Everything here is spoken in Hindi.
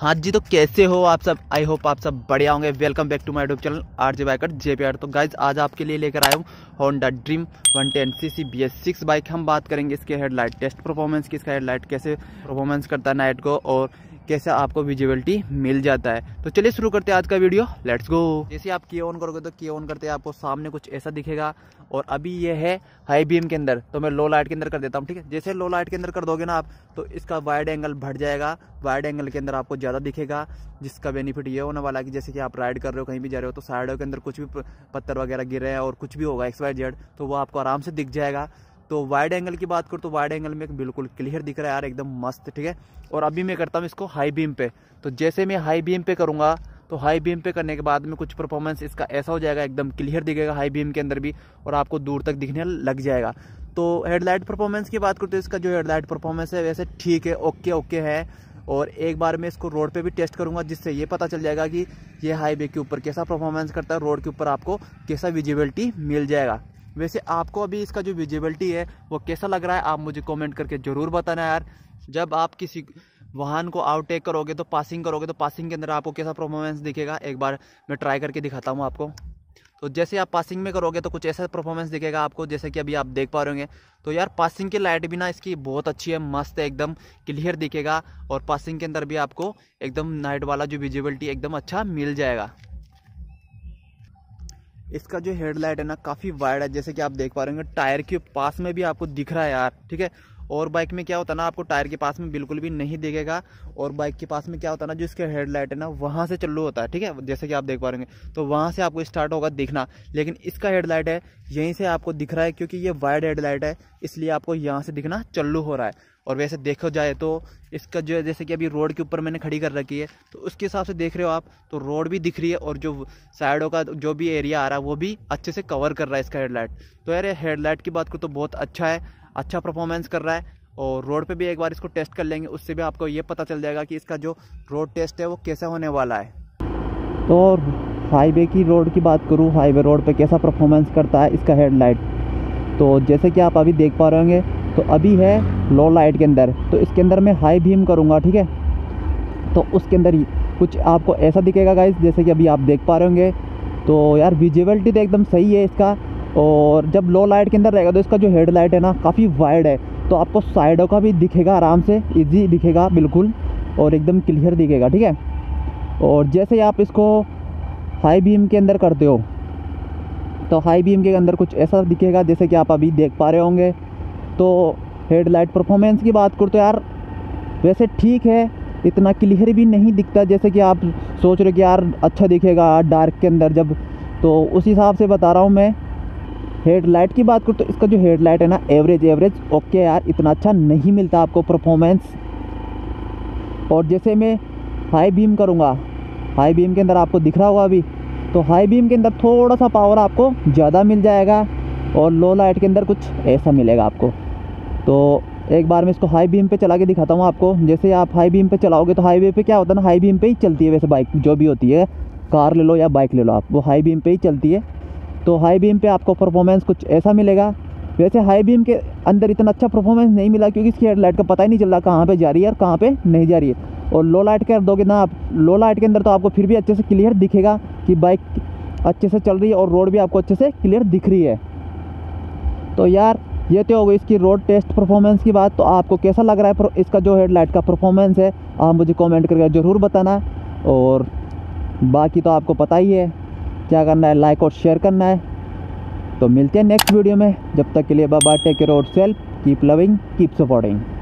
हाँ जी, तो कैसे हो आप सब। आई होप आप सब बढ़िया होंगे। Welcome back to my YouTube channel RJ biker JPR. तो गाइज आज आपके लिए लेकर आया हूँ Honda dream 110cc BS6 bike. हम बात करेंगे इसके हेडलाइट टेस्ट परफॉर्मेंस की, इसका हेडलाइट कैसे परफॉर्मेंस करता है नाइट को और कैसे आपको विजिबिलिटी मिल जाता है। तो चलिए शुरू करते हैं आज का वीडियो, लेट्स गो। जैसे आप की ऑन करोगे तो की ऑन करते हैं आपको सामने कुछ ऐसा दिखेगा और अभी ये है हाई बीम के अंदर, तो मैं लो लाइट के अंदर कर देता हूँ। ठीक है, जैसे लो लाइट के अंदर कर दोगे ना आप तो इसका वाइड एंगल बढ़ जाएगा, वाइड एंगल के अंदर आपको ज़्यादा दिखेगा, जिसका बेनिफिट ये होने वाला है कि जैसे कि आप राइड कर रहे हो, कहीं भी जा रहे हो तो साइडों के अंदर कुछ भी पत्थर वगैरह गिर रहे हैं और कुछ भी होगा XYZ तो वो आपको आराम से दिख जाएगा। तो वाइड एंगल की बात करूँ तो वाइड एंगल में बिल्कुल क्लियर दिख रहा है यार, एकदम मस्त। ठीक है, और अभी मैं करता हूँ इसको हाई बीम पे। तो जैसे मैं हाई बीम पे करूँगा तो हाई बीम पे करने के बाद में कुछ परफॉर्मेंस इसका ऐसा हो जाएगा, एकदम क्लियर दिखेगा हाई बीम के अंदर भी और आपको दूर तक दिखने लग जाएगा। तो हेडलाइट परफॉर्मेंस की बात करते हैं, इसका जो हेडलाइट परफॉर्मेंस है वैसे ठीक है, ओके है। और एक बार मैं इसको रोड पे भी टेस्ट करूंगा, जिससे ये पता चल जाएगा कि ये हाईवे के ऊपर कैसा परफॉर्मेंस करता है, रोड के ऊपर आपको कैसा विजिबिलिटी मिल जाएगा। वैसे आपको अभी इसका जो विजिबिलिटी है वो कैसा लग रहा है आप मुझे कमेंट करके ज़रूर बताना यार। जब आप किसी वाहन को आउटटेक करोगे तो पासिंग करोगे तो पासिंग के अंदर आपको कैसा परफॉर्मेंस दिखेगा, एक बार मैं ट्राई करके दिखाता हूँ आपको। तो जैसे आप पासिंग में करोगे तो कुछ ऐसा परफॉर्मेंस दिखेगा आपको, जैसे कि अभी आप देख पा रहे होंगे। तो यार पासिंग की लाइट भी ना इसकी बहुत अच्छी है, मस्त है, एकदम क्लियर दिखेगा और पासिंग के अंदर भी आपको एकदम नाइट वाला जो विजिबिलिटी एकदम अच्छा मिल जाएगा। इसका जो हेडलाइट है ना काफ़ी वाइड है, जैसे कि आप देख पा रहे होंगे, टायर के पास में भी आपको दिख रहा है यार। ठीक है, और बाइक में क्या होता है ना आपको टायर के पास में बिल्कुल भी नहीं दिखेगा, और बाइक के पास में क्या होता है ना जो इसका हेडलाइट है ना वहाँ से चालू होता है। ठीक है, जैसे कि आप देख पा रहे होंगे तो वहाँ से आपको स्टार्ट होगा दिखना, लेकिन इसका हेडलाइट है यहीं से आपको दिख रहा है, क्योंकि ये वाइड हेडलाइट है इसलिए आपको यहाँ से दिखना चालू हो रहा है। और वैसे देखा जाए तो इसका जो है, जैसे कि अभी रोड के ऊपर मैंने खड़ी कर रखी है तो उसके हिसाब से देख रहे हो आप तो रोड भी दिख रही है और जो साइडों का जो भी एरिया आ रहा है वो भी अच्छे से कवर कर रहा है इसका हेडलाइट। तो यार हेडलाइट की बात करूँ तो बहुत अच्छा है, अच्छा परफॉर्मेंस कर रहा है। और रोड पे भी एक बार इसको टेस्ट कर लेंगे, उससे भी आपको ये पता चल जाएगा कि इसका जो रोड टेस्ट है वो कैसा होने वाला है। तो हाईवे की रोड की बात करूँ, हाईवे रोड पे कैसा परफॉर्मेंस करता है इसका हेडलाइट, तो जैसे कि आप अभी देख पा रहे होंगे तो अभी है लो लाइट के अंदर, तो इसके अंदर मैं हाई बीम करूँगा। ठीक है, तो उसके अंदर कुछ आपको ऐसा दिखेगा गाइस, जैसे कि अभी आप देख पा रहे होंगे। तो यार विजिबिलिटी तो एकदम सही है इसका, और जब लो लाइट के अंदर रहेगा तो इसका जो हेडलाइट है ना काफ़ी वाइड है, तो आपको साइडों का भी दिखेगा आराम से, इजी दिखेगा बिल्कुल और एकदम क्लियर दिखेगा। ठीक है, और जैसे आप इसको हाई बीम के अंदर करते हो तो हाई बीम के अंदर कुछ ऐसा दिखेगा, जैसे कि आप अभी देख पा रहे होंगे। तो हेडलाइट परफॉर्मेंस की बात करो तो यार वैसे ठीक है, इतना क्लियर भी नहीं दिखता जैसे कि आप सोच रहे हो कि यार अच्छा दिखेगा डार्क के अंदर जब, तो उस हिसाब से बता रहा हूँ मैं। हेडलाइट की बात करूँ तो इसका जो हेडलाइट है ना एवरेज ओके यार, इतना अच्छा नहीं मिलता आपको परफॉर्मेंस। और जैसे मैं हाई बीम करूँगा, हाई बीम के अंदर आपको दिख रहा होगा अभी, तो हाई बीम के अंदर थोड़ा सा पावर आपको ज़्यादा मिल जाएगा और लो लाइट के अंदर कुछ ऐसा मिलेगा आपको। तो एक बार मैं इसको हाई बीम पे चला के दिखाता हूँ आपको। जैसे आप हाई बीम पे चलाओगे तो हाईवे पे क्या होता है ना, हाई बीम पे ही चलती है वैसे बाइक, जो भी होती है कार ले लो या बाइक ले लो आप, वो हाई बीम पे ही चलती है। तो हाई बीम पे आपको परफॉर्मेंस कुछ ऐसा मिलेगा। वैसे हाई बीम के अंदर इतना अच्छा परफॉर्मेंस नहीं मिला, क्योंकि इसकी हेडलाइट का पता ही नहीं चल रहा कहाँ पे जा रही है और कहाँ पे नहीं जा रही है। और लो लाइट कर दोगे ना आप, लो लाइट के अंदर तो आपको फिर भी अच्छे से क्लियर दिखेगा कि बाइक अच्छे से चल रही है और रोड भी आपको अच्छे से क्लियर दिख रही है। तो यार ये तो हो गई इसकी रोड टेस्ट परफॉर्मेंस की बात। तो आपको कैसा लग रहा है इसका जो हेडलाइट का परफॉर्मेंस है आप मुझे कॉमेंट करके ज़रूर बताना, और बाकी तो आपको पता ही है क्या करना है, लाइक और शेयर करना है। तो मिलते हैं नेक्स्ट वीडियो में, जब तक के लिए बाय बाय, टेक केयर और self keep loving keep supporting.